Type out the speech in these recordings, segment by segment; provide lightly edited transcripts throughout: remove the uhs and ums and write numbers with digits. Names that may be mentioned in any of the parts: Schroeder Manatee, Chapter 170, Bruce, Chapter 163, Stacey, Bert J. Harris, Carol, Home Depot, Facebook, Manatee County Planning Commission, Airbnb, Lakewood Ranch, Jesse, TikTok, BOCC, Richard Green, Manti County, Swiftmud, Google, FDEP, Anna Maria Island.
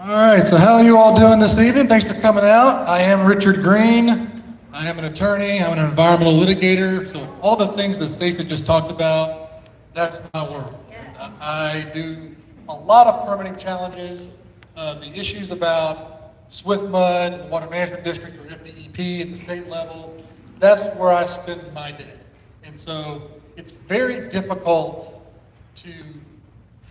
All right, so how are you all doing this evening? Thanks for coming out. I am Richard Green. I am an attorney, I'm an environmental litigator. So all the things that Stacey just talked about, that's my world. Yes. I do a lot of permitting challenges. The issues about Swiftmud, the Water Management District, or FDEP at the state level, that's where I spend my day. And so it's very difficult to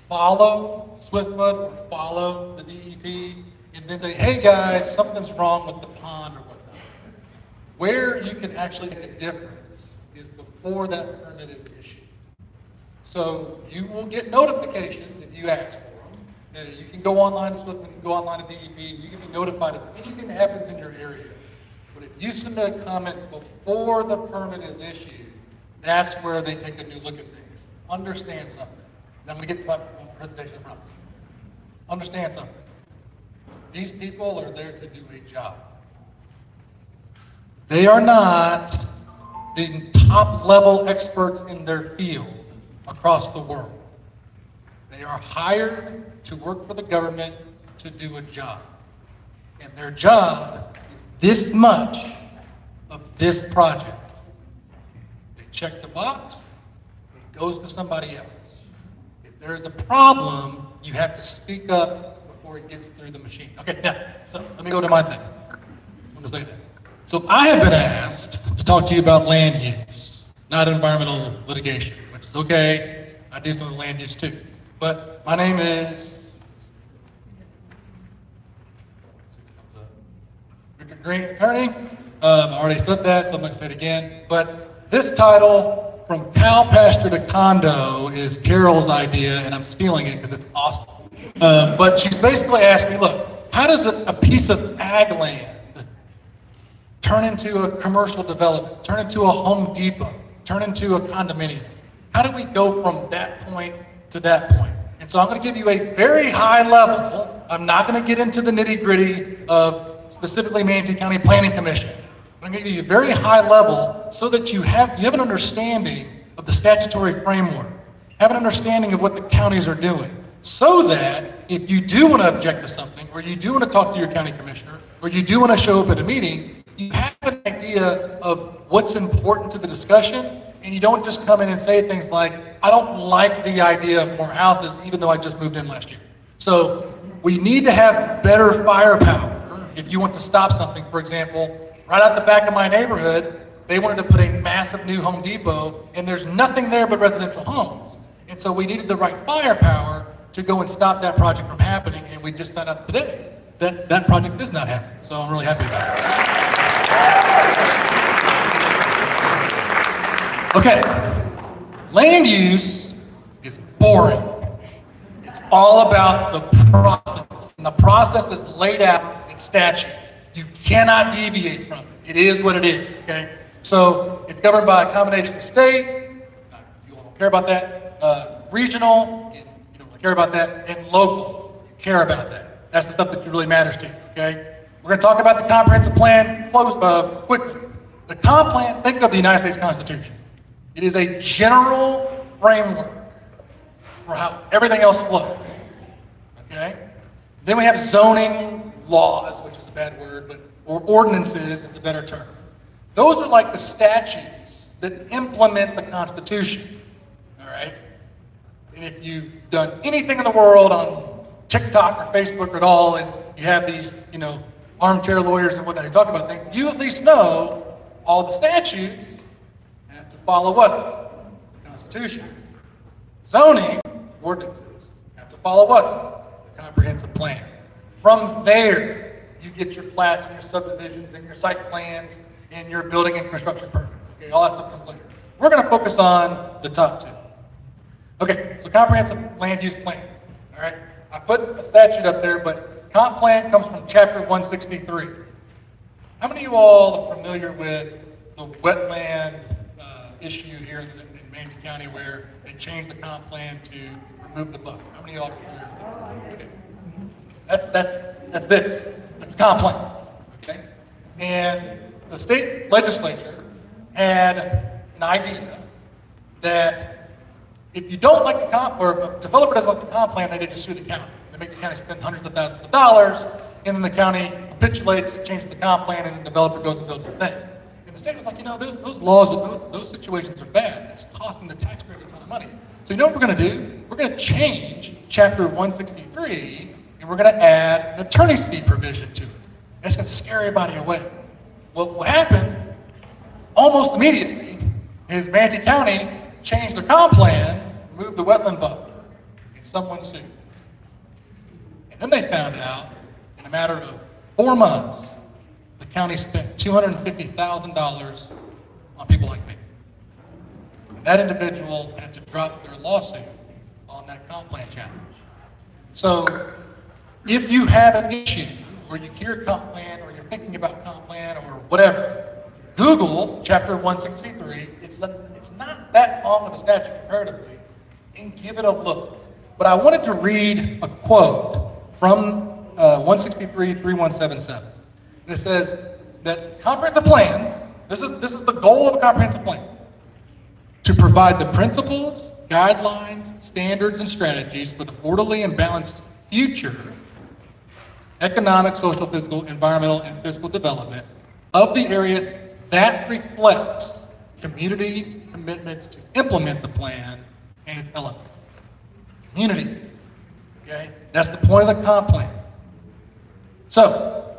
follow Swiftmud or follow the DEP, and then they, hey guys, something's wrong with the pond or whatnot. Where you can actually make a difference is before that permit is issued. So you will get notifications if you ask for them. You can go online to Swiftmud, you can go online to DEP, you can be notified of anything that happens in your area. But if you submit a comment before the permit is issued, that's where they take a new look at things. Understand something. I'm going to get to my presentation problem. Understand something. These people are there to do a job. They are not the top level experts in their field across the world. They are hired to work for the government to do a job. And their job is this much of this project. They check the box, it goes to somebody else. There's a problem, you have to speak up before it gets through the machine. Okay, now, so let me go to my thing. I'm gonna say that. So I have been asked to talk to you about land use, not environmental litigation, which is okay. I do some of the land use too. But my name is Richard Green, attorney. I already said that, so I'm not gonna say it again. But this title, From Cow Pasture to Condo, is Carol's idea, and I'm stealing it because it's awesome. But she's basically asked me, look, how does a piece of ag land turn into a commercial development, turn into a Home Depot, turn into a condominium? How do we go from that point to that point? And so I'm going to give you a very high level. I'm not going to get into the nitty-gritty of specifically Manatee County Planning Commission. I'm going to give you a very high level so that you have an understanding of the statutory framework, have an understanding of what the counties are doing, so that if you do want to object to something, or you do want to talk to your county commissioner, or you do want to show up at a meeting, you have an idea of what's important to the discussion, and you don't just come in and say things like, I don't like the idea of more houses, even though I just moved in last year. So we need to have better firepower if you want to stop something. For example, right out the back of my neighborhood, they wanted to put a massive new Home Depot, and there's nothing there but residential homes. And so we needed the right firepower to go and stop that project from happening, and we just found out today that that project is not happening. So I'm really happy about it. Okay, land use is boring. It's all about the process, and the process is laid out in statute. You cannot deviate from it. It is what it is, okay? So it's governed by a combination of state, you all don't care about that, regional, you don't care about that, and local, you care about that. That's the stuff that really matters to you, okay? We're gonna talk about the comprehensive plan quickly. The comp plan, think of the United States Constitution. It is a general framework for how everything else flows, okay? Then we have zoning laws, which is bad word, but or ordinances is a better term. Those are like the statutes that implement the Constitution, all right? And if you've done anything in the world on TikTok or Facebook at all, and you have these, you know, armchair lawyers and whatnot who talk about things, you at least know all the statutes have to follow what? The Constitution. Zoning ordinances have to follow what? The comprehensive plan. From there, you get your plats and your subdivisions and your site plans and your building and construction permits. Okay, all that stuff comes later. We're going to focus on the top two. Okay, so comprehensive land use plan. All right, I put a statute up there, but comp plan comes from Chapter 163. How many of you all are familiar with the wetland issue here in Manatee County, where they changed the comp plan to remove the buffer? How many of you all are familiar with that? Okay. That's this. It's a comp plan, okay? And the state legislature had an idea that if you don't like the comp, or if a developer doesn't like the comp plan, they just sue the county. They make the county spend hundreds of thousands of dollars, and then the county capitulates, changes the comp plan, and the developer goes and builds the thing. And the state was like, you know, those laws, those situations are bad. It's costing the taxpayer a ton of money. So you know what we're going to do? We're going to change Chapter 163, and we're going to add an attorney's fee provision to it. And it's going to scare everybody away. Well, what happened almost immediately is Manti County changed their comp plan, moved the wetland buffer, and someone sued. And then they found out, in a matter of 4 months, the county spent $250,000 on people like me. And that individual had to drop their lawsuit on that comp plan challenge. So if you have an issue where you hear comp plan or you're thinking about comp plan or whatever, Google Chapter 163. It's not that long of a statute comparatively, and give it a look. But I wanted to read a quote from 163.3177. And it says that comprehensive plans, this is the goal of a comprehensive plan, to provide the principles, guidelines, standards, and strategies for the orderly and balanced future economic, social, physical, environmental, and fiscal development of the area that reflects community commitments to implement the plan and its elements. Community, okay? That's the point of the comp plan. So,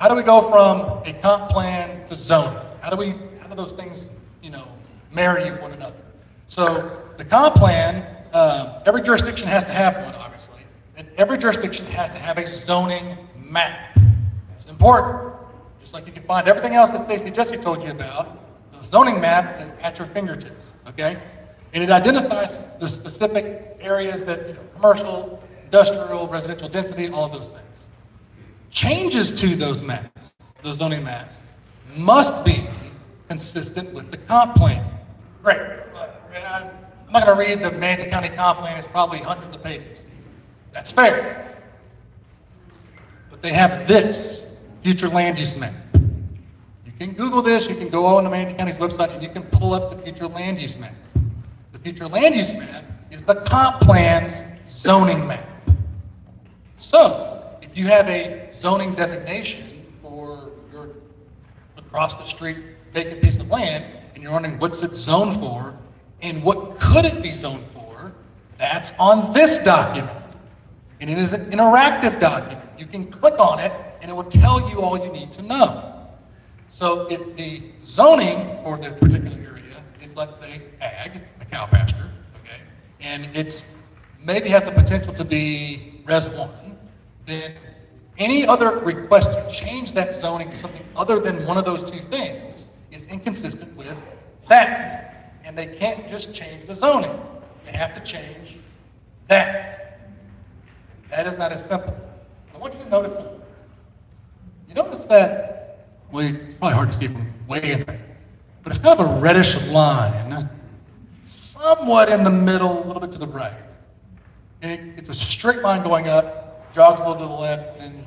how do we go from a comp plan to zoning? How do those things, you know, marry one another? So the comp plan, every jurisdiction has to have one, obviously, and every jurisdiction has to have a zoning map. It's important. Just like you can find everything else that Stacey and Jesse told you about, the zoning map is at your fingertips, okay? And it identifies the specific areas that, you know, commercial, industrial, residential density, all of those things. Changes to those maps, those zoning maps, must be consistent with the comp plan. Great. I'm not going to read the Manatee County comp plan. It's probably hundreds of pages. That's fair. But they have this future land use map. You can Google this. You can go on the Manatee County's website and you can pull up the future land use map. The future land use map is the comp plan's zoning map. So if you have a zoning designation for your across the street vacant piece of land, and you're wondering what's it zoned for and what could it be zoned for, that's on this document. And it is an interactive document. You can click on it and it will tell you all you need to know. So if the zoning for the particular area is, let's say, ag, a cow pasture, okay, and it's maybe has the potential to be Res 1, then any other request to change that zoning to something other than one of those two things is inconsistent with that. And they can't just change the zoning. They have to change that. That is not as simple. I want you to notice something. You notice that, well, it's probably hard to see from way in there, but it's kind of a reddish line, somewhat in the middle, a little bit to the right. And it's a straight line going up, jogs a little to the left, and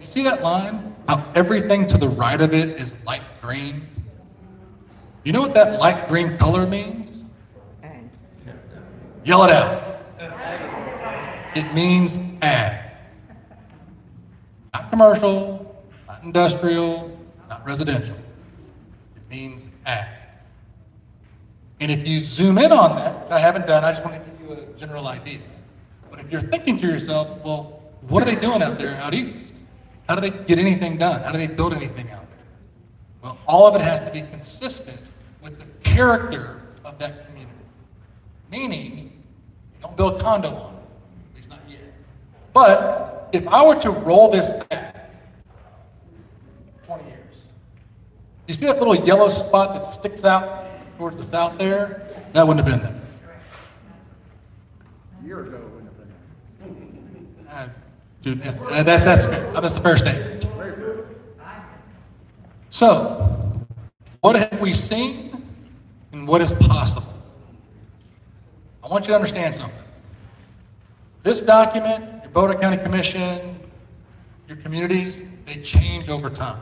you see that line? How everything to the right of it is light green. You know what that light green color means? Ag. Yell it out. Ag. It means ag. Not commercial, not industrial, not residential. It means ag. And if you zoom in on that, which I haven't done, I just want to give you a general idea. But if you're thinking to yourself, well, what are they doing out there out east? How do they get anything done? How do they build anything out there? Well, all of it has to be consistent with the character of that community. Meaning, you don't build a condo on it, at least not yet. But if I were to roll this back 20 years, you see that little yellow spot that sticks out towards the south there? That wouldn't have been there. A year ago, it wouldn't have been there. Dude, that's fair. That's the fair statement. So, what have we seen and what is possible? I want you to understand something. This document, your Boulder County Commission, your communities, they change over time.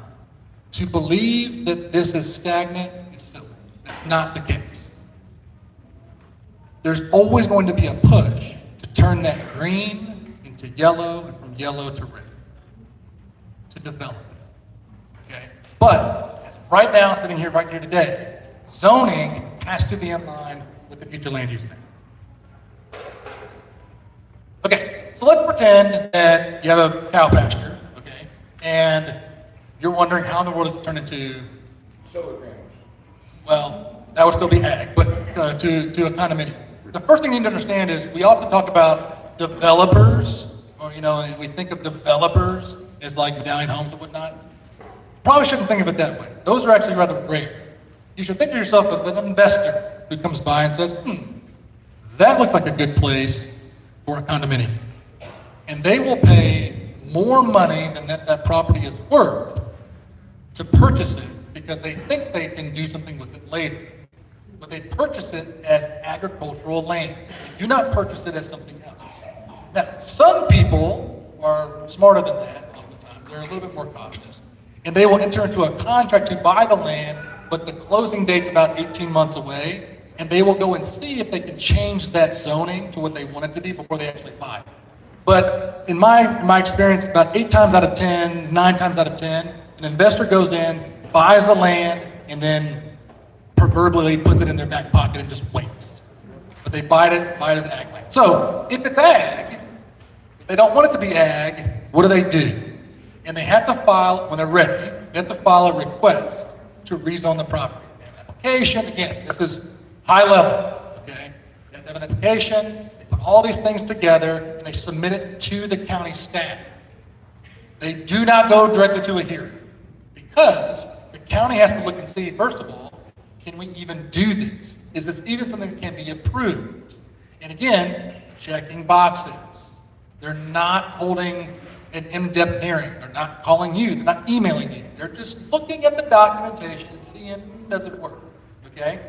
To believe that this is stagnant is silly. That's not the case. There's always going to be a push to turn that green to yellow, and from yellow to red, to develop. Okay? But, as of right now, sitting here, right here today, zoning has to be in line with the future land use map. Okay, so let's pretend that you have a cow pasture, okay, and you're wondering how in the world does it turn into solar panels. Well, that would still be ag, but to a condominium. The first thing you need to understand is we often talk about developers, or you know, we think of developers as like medallion homes and whatnot. Probably shouldn't think of it that way. Those are actually rather rare. You should think of yourself as an investor who comes by and says, that looks like a good place for a condominium. And they will pay more money than that property is worth to purchase it, because they think they can do something with it later. But they purchase it as agricultural land. They do not purchase it as something else. Now, some people are smarter than that oftentimes. They're a little bit more cautious. And they will enter into a contract to buy the land, but the closing date's about 18 months away, and they will go and see if they can change that zoning to what they want it to be before they actually buy it. But in my experience, about 8 times out of 10, 9 times out of 10, an investor goes in, buys the land, and then proverbially puts it in their back pocket and just waits. But they buy it as an ag land. So if it's ag, if they don't want it to be ag, what do? And they have to file, when they're ready, they have to file a request to rezone the property. They have an application, again, this is high level, okay? They have to have an application, they put all these things together, and they submit it to the county staff. They do not go directly to a hearing, because the county has to look and see, first of all, can we even do this? Is this even something that can be approved? And again, checking boxes. They're not holding an in-depth hearing. They're not calling you. They're not emailing you. They're just looking at the documentation and seeing, does it work? Okay?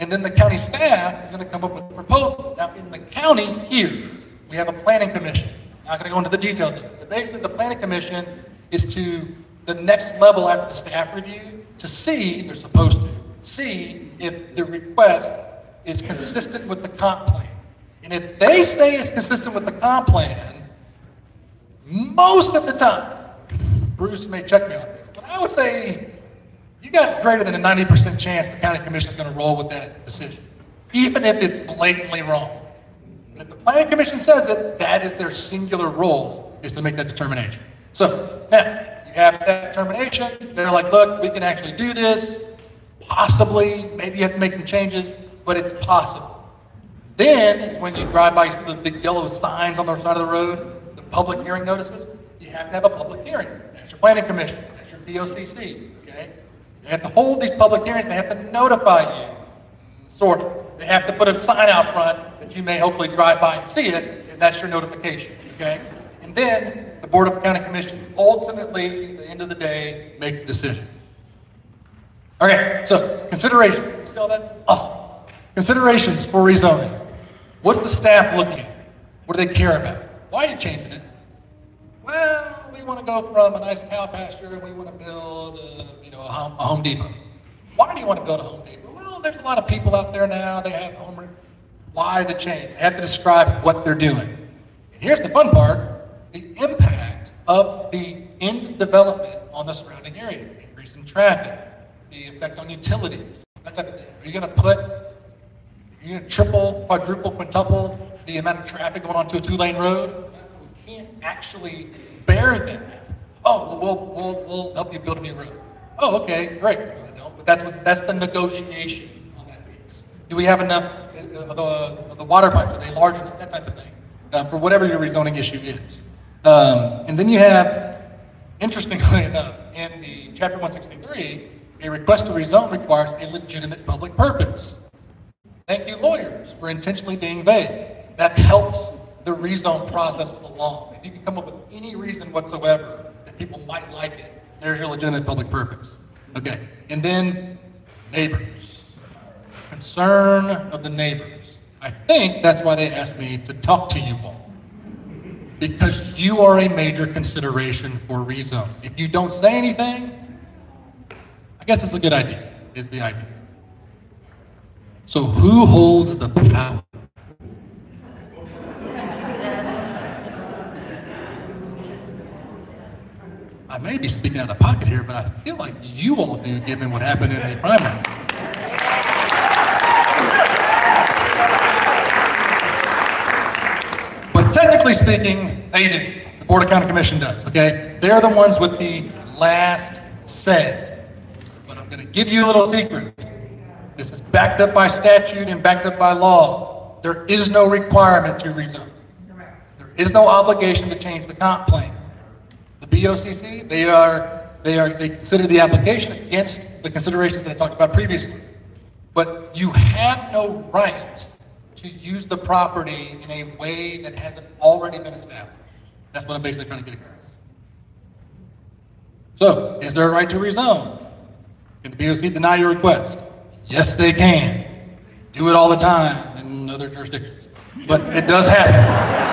And then the county staff is going to come up with a proposal. Now, in the county here, we have a planning commission. I'm not going to go into the details of it. But basically, the planning commission is to the next level after the staff review to see, they're supposed to, see if the request is consistent with the comp plan. And if they say it's consistent with the comp plan, most of the time, Bruce may check me on this, but I would say you got greater than a 90% chance the county commission is going to roll with that decision, even if it's blatantly wrong. But if the planning commission says it, that is their singular role, is to make that determination. So now you have that determination. They're like, look, we can actually do this. Possibly, maybe you have to make some changes, but it's possible. Then is when you drive by the big yellow signs on the side of the road, the public hearing notices. You have to have a public hearing. That's your planning commission. That's your BOCC. Okay, they have to hold these public hearings. They have to notify you. Sort of. They have to put a sign out front that you may hopefully drive by and see it, and that's your notification. Okay, and then the Board of County Commission ultimately, at the end of the day, makes a decision. Okay, so consideration. See all that? Awesome. Considerations for rezoning. What's the staff looking at? What do they care about? Why are you changing it? Well, we want to go from a nice cow pasture and we want to build a Home Depot. Why do you want to build a Home Depot? Well, there's a lot of people out there now. They have home. Why the change? They have to describe what they're doing. And here's the fun part. The impact of the end development on the surrounding area. Increase in traffic. The effect on utilities, that type of thing. Are you going to triple, quadruple, quintuple the amount of traffic going onto a 2-lane road? We can't actually bear that. Oh, we'll help you build a new road. Oh, okay, great. But that's the negotiation on that piece. Do we have enough of the water pipes? Are they large enough? That type of thing for whatever your rezoning issue is. And then you have, interestingly enough, in the Chapter 163. A request to rezone requires a legitimate public purpose. Thank you, lawyers, for intentionally being vague. That helps the rezone process along. If you can come up with any reason whatsoever that people might like it, there's your legitimate public purpose. Okay, and then neighbors. Concern of the neighbors. I think that's why they asked me to talk to you all. Because you are a major consideration for rezone. If you don't say anything, I guess it's a good idea, is the idea. So who holds the power? I may be speaking out of pocket here, but I feel like you all do, given what happened in the primary. But technically speaking, they do. The Board of County Commission does, okay? They're the ones with the last say. But I'm gonna give you a little secret. This is backed up by statute and backed up by law. There is no requirement to rezone. There is no obligation to change the comp plan. The BOCC, they consider the application against the considerations that I talked about previously. But you have no right to use the property in a way that hasn't already been established. That's what I'm basically trying to get across. So, is there a right to rezone? Can the BOC deny your request? Yes, they can. Do it all the time in other jurisdictions. But it does happen.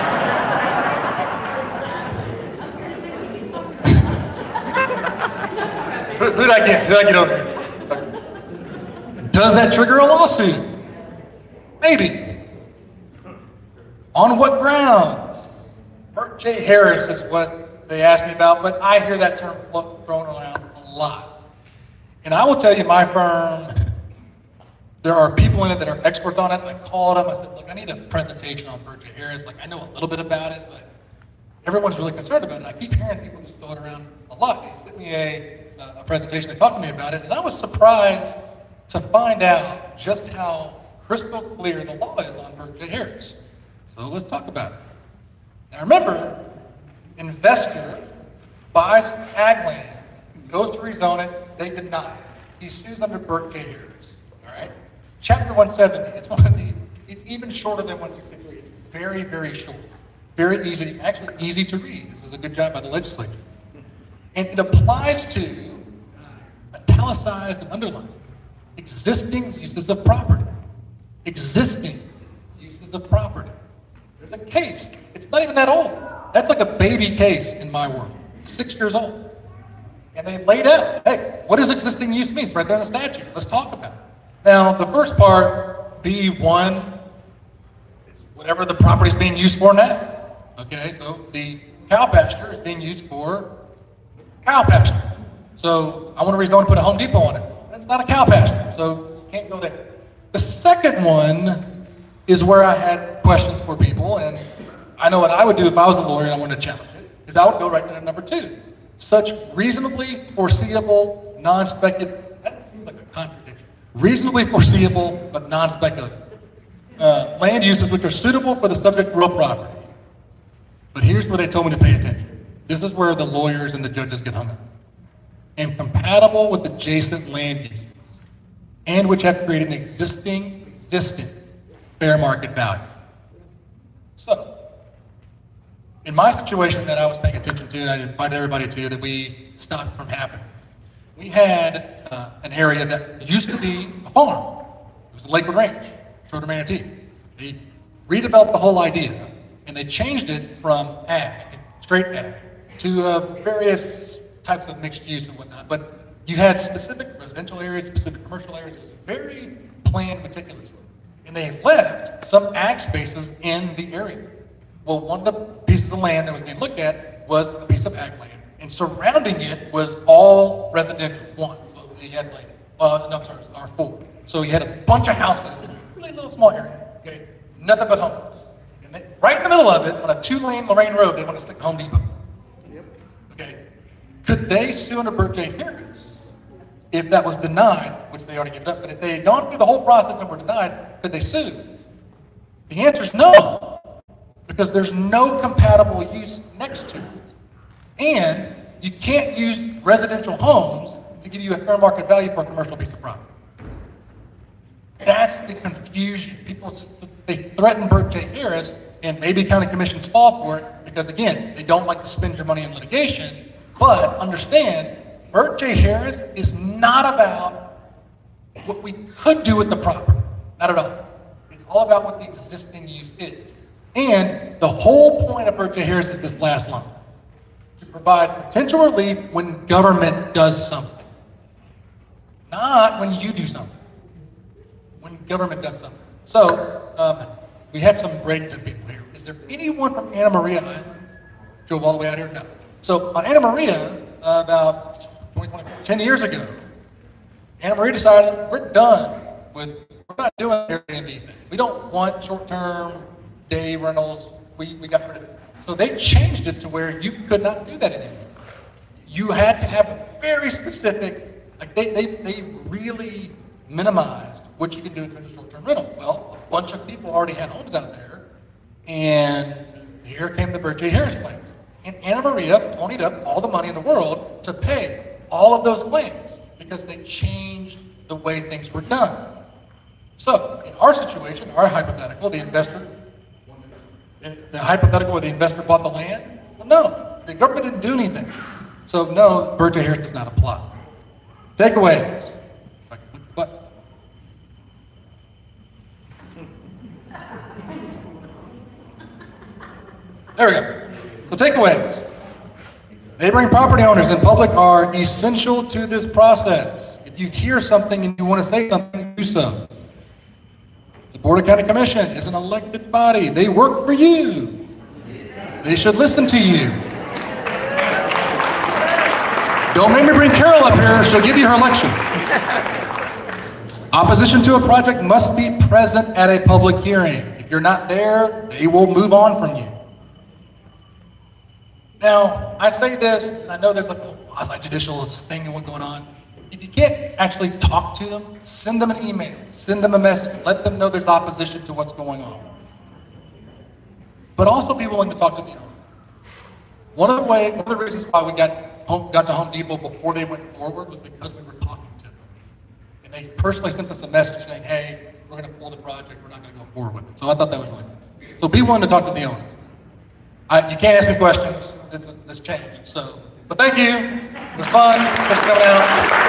Who did I get? Who did I get over here? Does that trigger a lawsuit? Maybe. On what grounds? Bert J. Harris is what they asked me about, but I hear that term thrown around a lot. And I will tell you, my firm, there are people in it that are experts on it. I called them, I said, look, I need a presentation on Bert J. Harris. Like, I know a little bit about it, but everyone's really concerned about it. I keep hearing people just throw it around a lot. They sent me a presentation, they talked to me about it, and I was surprised to find out just how crystal clear the law is on Bert J. Harris. So let's talk about it. Now remember, investor buys ag land, goes to rezone it, they deny it. He sues under Bert J. Harris, all right? Chapter 170, it's one of the, it's even shorter than 163. It's very, very short. Very easy, actually easy to read. This is a good job by the legislature. And it applies to italicized and underlined. Existing uses of property. Existing uses of property. There's a case, it's not even that old. That's like a baby case in my world. It's 6 years old. And they laid out, hey, what does existing use mean? It's right there in the statute. Let's talk about it. Now, the first part, B1, it's whatever the property is being used for now. Okay, so the cow pasture is being used for cow pasture. So I want to rezone and put a Home Depot on it. That's not a cow pasture, so you can't go there. The second one is where I had questions for people, and I know what I would do if I was a lawyer and I wanted to challenge it, is I would go right to number two. Such reasonably foreseeable, non-speculative, that seems like a contradiction. Reasonably foreseeable, but non-speculative. Land uses which are suitable for the subject real property. But here's where they told me to pay attention. This is where the lawyers and the judges get hung up. And compatible with adjacent land uses, and which have created an existing fair market value. So, in my situation that I was paying attention to, and I invite everybody to, that we stopped from happening. We had an area that used to be a farm. It was Lakewood Ranch, Schroeder Manatee. They redeveloped the whole idea, and they changed it from ag, straight ag, to various types of mixed use and whatnot. But you had specific residential areas, specific commercial areas. It was very planned meticulously. And they left some ag spaces in the area. Well, one of the pieces of land that was being looked at was a piece of ag land. And surrounding it was all residential, one. So you had like, no, I'm sorry, R4. So you had a bunch of houses, really little small area, okay? Nothing but homes. And then, right in the middle of it, on a two-lane Lorraine Road, they wanted to stick Home Depot. Yep. Okay, could they sue under Bert J. Harris if that was denied, which they already gave it up, but if they had gone through the whole process and were denied, could they sue? The answer is no, because there's no compatible use next to it. And you can't use residential homes to give you a fair market value for a commercial piece of property. That's the confusion. People, they threaten Bert J. Harris, and maybe county commissions fall for it because, again, they don't like to spend your money in litigation. But understand, Bert J. Harris is not about what we could do with the property. Not at all. It's all about what the existing use is. And the whole point of Bert J. Harris is this last line. Provide potential relief when government does something. Not when you do something. When government does something. So, we had some breakdown people here. Is there anyone from Anna Maria Island? Drove all the way out here? No. So, on Anna Maria, about 10 years ago, Anna Maria decided we're done with, we're not doing Airbnb thing. We don't want short-term day rentals. We got rid of it. So they changed it to where you could not do that anymore. You had to have a very specific, like they really minimized what you could do in terms of short-term rental. Well, a bunch of people already had homes out there, and here came the Bert J. Harris claims. And Anna Maria ponied up all the money in the world to pay all of those claims because they changed the way things were done. So in our situation, our hypothetical, the hypothetical where the investor bought the land, well, no, the government didn't do anything. So no, Bert J. Harris does not apply. Takeaways. But there we go. So takeaways. Neighboring property owners and public are essential to this process. If you hear something and you want to say something, do so. The Board of County Commission is an elected body. They work for you. They should listen to you. Don't make me bring Carol up here. She'll give you her lecture. Opposition to a project must be present at a public hearing. If you're not there, they will move on from you. Now, I say this, and I know there's like a quasi-judicial thing and what's going on. If you can't actually talk to them, send them an email, send them a message, let them know there's opposition to what's going on. But also be willing to talk to the owner. One of the reasons why we got to Home Depot before they went forward was because we were talking to them. And they personally sent us a message saying, hey, we're going to pull the project, we're not going to go forward with it. So I thought that was really good. So be willing to talk to the owner. You can't ask me questions. This changed. So, but thank you. It was fun. Thanks for coming out.